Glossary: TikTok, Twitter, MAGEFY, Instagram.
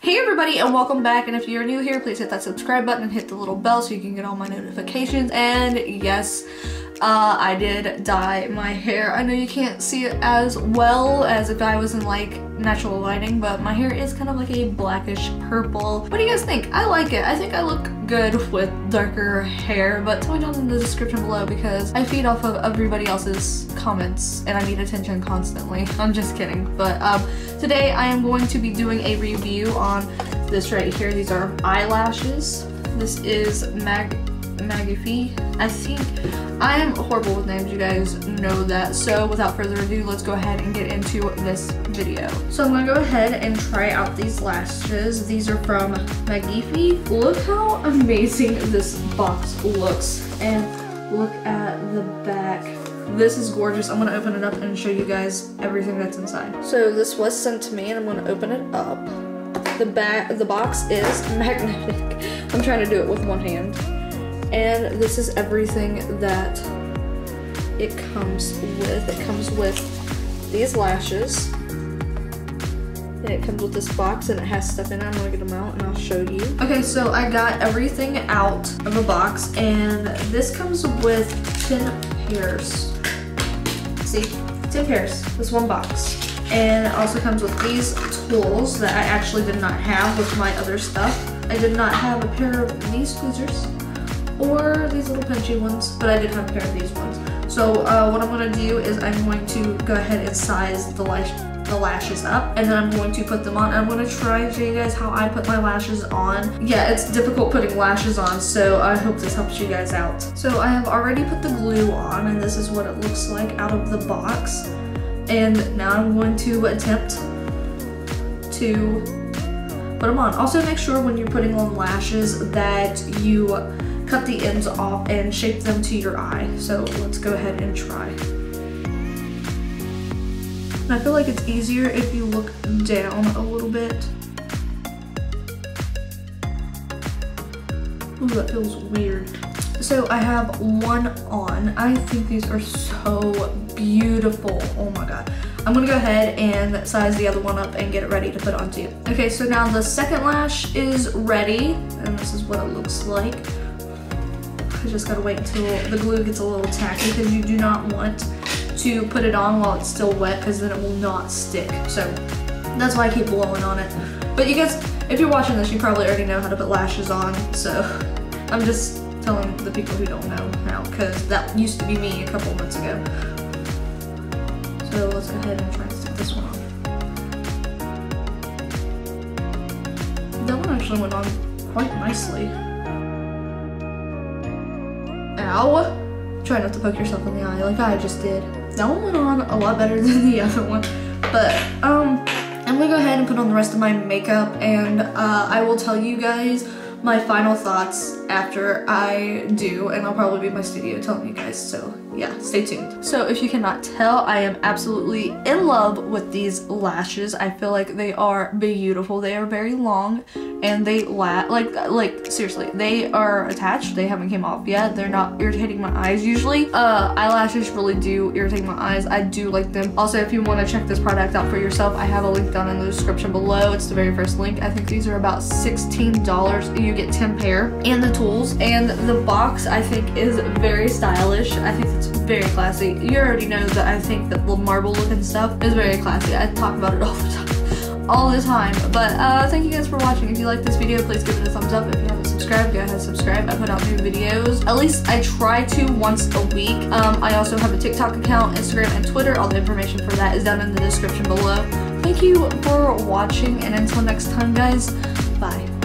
Hey everybody and welcome back, and if you're new here please hit that subscribe button and hit the little bell so you can get all my notifications. And yes, I did dye my hair. I know you can't see it as well as if I was in like natural lighting, but my hair is kind of like a blackish purple. What do you guys think? I like it. I think I look good with darker hair, but tell me down in the description below because I feed off of everybody else's comments and I need attention constantly. I'm just kidding. But today I am going to be doing a review on this right here. These are eyelashes. This is MAGEFY. I think I am horrible with names, you guys know that. So without further ado, let's go ahead and get into this video. So I'm gonna go ahead and try out these lashes. These are from MAGEFY. Look how amazing this box looks. And look at the back. This is gorgeous. I'm gonna open it up and show you guys everything that's inside. So this was sent to me and I'm gonna open it up. The box is magnetic. I'm trying to do it with one hand. And this is everything that it comes with. It comes with these lashes. And it comes with this box and it has stuff in it. I'm gonna get them out and I'll show you. Okay, so I got everything out of a box and this comes with 10 pairs. See, 10 pairs, this one box. And it also comes with these tools that I actually did not have with my other stuff. I did not have a pair of these tweezers or these little pinchy ones, but I did have a pair of these ones. So what I'm gonna do is I'm going to go ahead and size the lashes up, and then I'm going to put them on. I'm gonna try and show you guys how I put my lashes on. Yeah, it's difficult putting lashes on, so I hope this helps you guys out. So I have already put the glue on, and this is what it looks like out of the box. And now I'm going to attempt to put them on. Also make sure when you're putting on lashes that you cut the ends off and shape them to your eye. So let's go ahead and try. And I feel like it's easier if you look down a little bit. Ooh, that feels weird. So I have one on. I think these are so beautiful. Oh my god. I'm gonna go ahead and size the other one up and get it ready to put onto you. Okay, so now the second lash is ready. And this is what it looks like. I just gotta wait until the glue gets a little tacky because you do not want to put it on while it's still wet because then it will not stick. So that's why I keep blowing on it. But you guys, if you're watching this, you probably already know how to put lashes on. So I'm just telling the people who don't know how because that used to be me a couple months ago. So let's go ahead and try and stick this one on. That one actually went on quite nicely. Ow. Try not to poke yourself in the eye like I just did. That one went on a lot better than the other one. But I'm gonna go ahead and put on the rest of my makeup, and I will tell you guys my final thoughts after I do, and I'll probably be in my studio telling you guys, so yeah, stay tuned. So if you cannot tell, I am absolutely in love with these lashes. I feel like they are beautiful. They are very long and they like seriously, they are attached. They haven't came off yet. They're not irritating my eyes usually. Eyelashes really do irritate my eyes. I do like them. Also, if you want to check this product out for yourself, I have a link down in the description below. It's the very first link. I think these are about $16. You get 10 pair and the tools, and the box I think is very stylish. I think it's very classy. You already know that I think that the marble looking stuff is very classy. I talk about it all the time. But thank you guys for watching. If you like this video, please give it a thumbs up. If you haven't subscribed, go ahead and subscribe. I put out new videos. At least I try to once a week. I also have a TikTok account, Instagram, and Twitter. All the information for that is down in the description below. Thank you for watching, and until next time guys, bye.